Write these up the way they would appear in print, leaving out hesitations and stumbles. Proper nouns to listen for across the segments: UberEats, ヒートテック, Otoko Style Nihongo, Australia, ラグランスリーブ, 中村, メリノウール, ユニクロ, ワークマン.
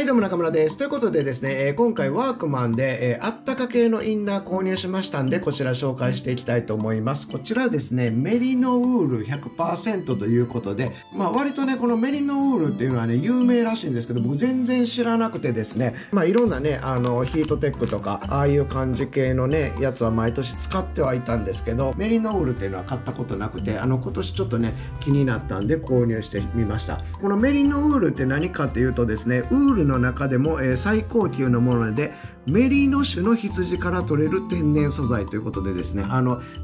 はい、どうも中村です。ということでですね、今回ワークマンであったか系のインナー購入しましたんで、こちら紹介していきたいと思います。こちらですね、メリノウール 100% ということで、割とね、このメリノウールっていうのはね、有名らしいんですけど、僕全然知らなくてですね、いろんなね、ヒートテックとか、ああいう感じ系のね、やつは毎年使ってはいたんですけど、メリノウールっていうのは買ったことなくて、今年ちょっとね、気になったんで購入してみました。このメリノウールって何かっていうとですね、ウールの中でも最高級のものでメリノ種の羊から取れる天然素材ということでですね、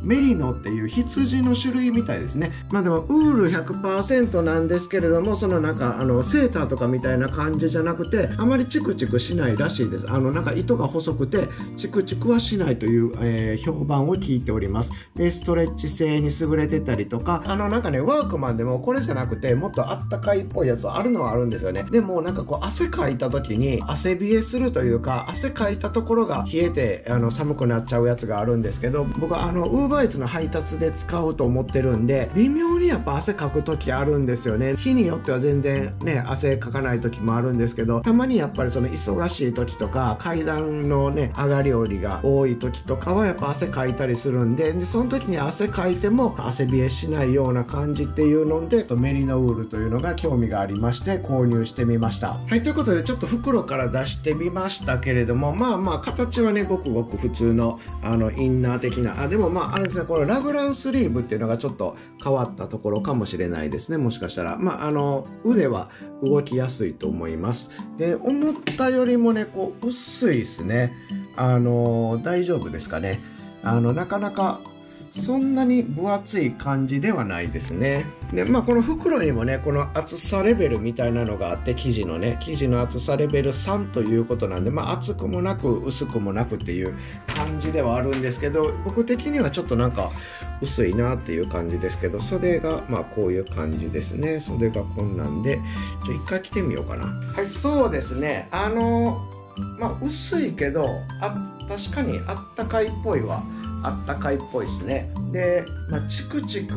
メリノっていう羊の種類みたいですね。でもウール 100% なんですけれども、そのなんかセーターとかみたいな感じじゃなくて、あまりチクチクしないらしいです。なんか糸が細くてチクチクはしないという、評判を聞いております。でストレッチ性に優れてたりとか、なんかね、ワークマンでもこれじゃなくてもっとあったかいっぽいやつあるのはあるんですよね。でもなんかこう汗かいた時に汗冷えするというか、汗かいたところが冷えて寒くなっちゃうやつがあるんですけど、僕はUberEats の配達で使おうと思ってるんで、微妙にやっぱ汗かく時あるんですよね。日によっては全然ね汗かかない時もあるんですけど、たまにやっぱりその忙しい時とか階段のね上がり下りが多い時とかはやっぱ汗かいたりするんで、その時に汗かいても汗冷えしないような感じっていうので、メリノウールというのが興味がありまして購入してみました。はい、ということでちょっと袋から出してみましたけれども、形はねごくごく普通のインナー的な、でもあれですね、このラグランスリーブっていうのがちょっと変わったところかもしれないですね。もしかしたら腕は動きやすいと思います。で思ったよりもねこう薄いですね。大丈夫ですかね。なかなかそんなに分厚い感じではないですね。でこの袋にもねこの厚さレベルみたいなのがあって、生地の厚さレベル3ということなんで、厚くもなく薄くもなくっていう感じではあるんですけど、僕的にはちょっとなんか薄いなっていう感じですけど、袖がこういう感じですね。袖がこんなんで一回着てみようかな。はい、そうですね、薄いけど確かにあったかいっぽいはあったかいっぽいですね。で、チクチク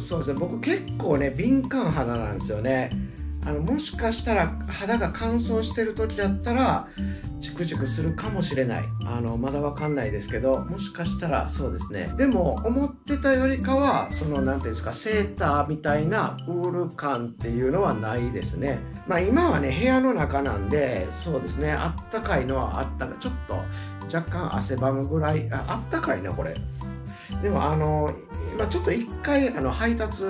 そうですね、僕結構ね敏感肌なんですよね。もしかしたら肌が乾燥してる時だったらチクチクするかもしれない。まだわかんないですけど、もしかしたらそうですね。でも思ってたよりかはそのなんていうんですか、セーターみたいなウール感っていうのはないですね。今はね部屋の中なんで、そうですね、あったかいのはあったか、ちょっと若干汗ばむぐらい、あったかいなこれ。でもちょっと一回配達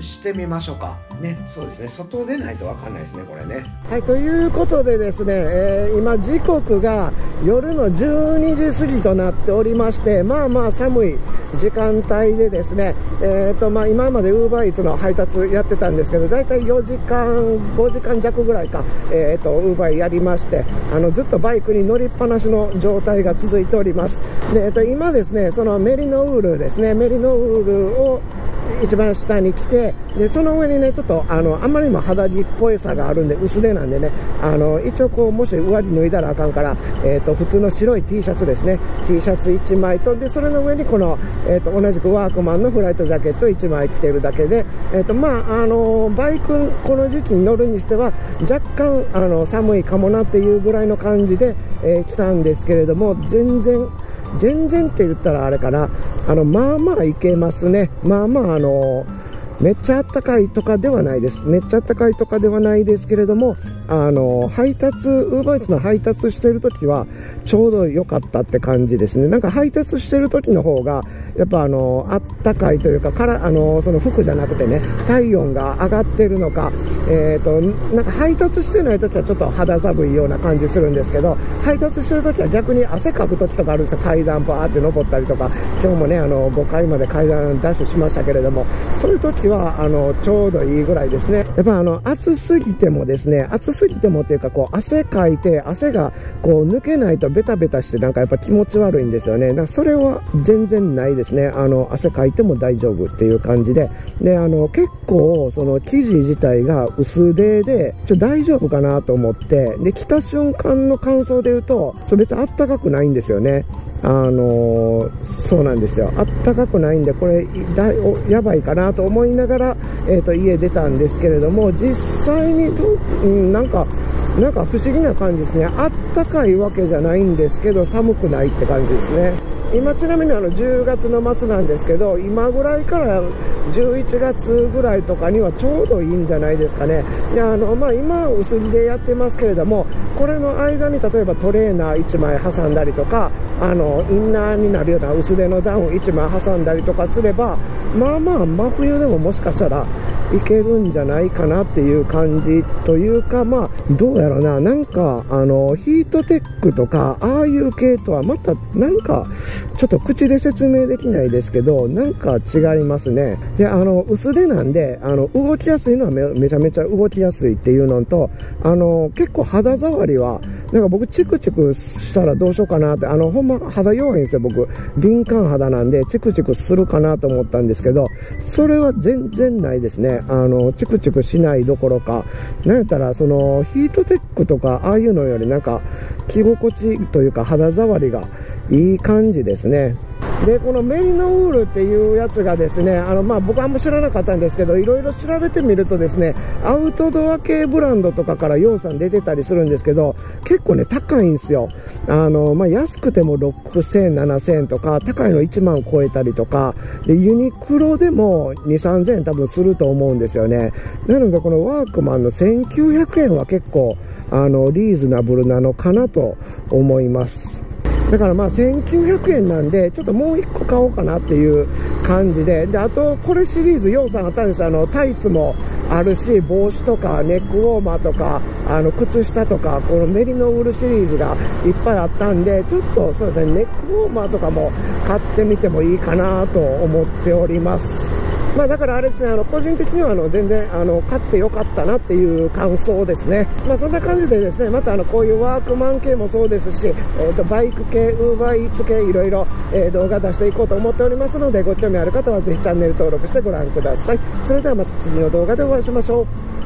してみましょうかね。そうですね、外出ないと分かんないですねこれね。はい、ということでですね、今時刻が夜の12時過ぎとなっておりまして、寒い時間帯でですね、今まで UberEats の配達やってたんですけど、だいたい4時間5時間弱ぐらいか、Uber やりまして、ずっとバイクに乗りっぱなしの状態が続いております。で、今ですね、そのメリノウールですね、メリノウールを一番下に着て、でその上にねちょっとあんまりにも肌着っぽいさがあるんで、薄手なんでね、一応こうもし上着脱いだらあかんから、普通の白い T シャツですね、T シャツ1枚と、でそれの上にこの、同じくワークマンのフライトジャケット1枚着てるだけで、バイクこの時期に乗るにしては若干寒いかもなっていうぐらいの感じで、着たんですけれども、全然って言ったらあれかな、いけますね。めっちゃあったかいとかではないです。めっちゃあったかいとかではないですけれども、UberEats の配達してる時はちょうど良かったって感じですね。なんか配達してる時の方がやっぱあったかいというか、その服じゃなくてね、体温が上がってるのか、なんか配達してない時はちょっと肌寒いような感じするんですけど、配達してる時は逆に汗かく時とかあるんですよ。階段バーって登ったりとか、今日もね5階まで階段ダッシュしましたけれども、そういう時はちょうどいいぐらいですね。やっぱ暑すぎてもですね、暑すぎてもっていうか、こう汗かいて汗がこう抜けないとベタベタして、なんかやっぱ気持ち悪いんですよね。だからそれは全然ないですね。汗かいても大丈夫っていう感じで、で結構その生地自体が薄手で大丈夫かなと思って、で着た瞬間の感想で言うと、それ別にあったかくないんですよね。そうなんですよ、あったかくないんでこれやばいかなと思いながら、家出たんですけれども、実際になんか不思議な感じですね。あったかいわけじゃないんですけど寒くないって感じですね。今ちなみに10月の末なんですけど、今ぐらいから11月ぐらいとかにはちょうどいいんじゃないですかね。で今薄着でやってますけれども、これの間に例えばトレーナー1枚挟んだりとか、インナーになるような薄手のダウン1枚挟んだりとかすれば、まあまあ真冬でももしかしたらいけるんじゃないかなっていう感じというか、まあどうやろうな、なんかヒートテックとかああいう系とはまたなんかちょっと口で説明できないですけど、なんか違いますね。で薄手なんで動きやすいのは めちゃめちゃ動きやすいっていうのと、結構肌触りはなんか僕チクチクしたらどうしようかなって、ほんま肌弱いんですよ僕、敏感肌なんでチクチクするかなと思ったんですけど、それは全然ないですね。チクチクしないどころか、なんやったらそのヒートテックとかああいうのよりなんか着心地というか肌触りがいい感じですね。でこのメリノウールっていうやつがですね、僕あんま知らなかったんですけど、いろいろ調べてみるとですね、アウトドア系ブランドとかから洋さん出てたりするんですけど、結構ね高いんですよ。安くても6000円7000円とか、高いの1万超えたりとかで、ユニクロでも2、3000円多分すると思うんですよね。なのでこのワークマンの1900円は結構リーズナブルなのかなと思います。だからまあ1900円なんで、ちょっともう1個買おうかなっていう感じで、あとこれシリーズ洋さんあったんです。タイツもあるし、帽子とかネックウォーマーとか靴下とか、このメリノウールシリーズがいっぱいあったんで、ちょっとそうですね、ネックウォーマーとかも買ってみてもいいかなと思っております。だからあれですね、個人的には全然買ってよかったなっていう感想ですね。そんな感じでですね、またこういうワークマン系もそうですし、バイク系、ウーバーイーツ系、いろいろ動画出していこうと思っておりますので、ご興味ある方はぜひチャンネル登録してご覧ください。それではまた次の動画でお会いしましょう。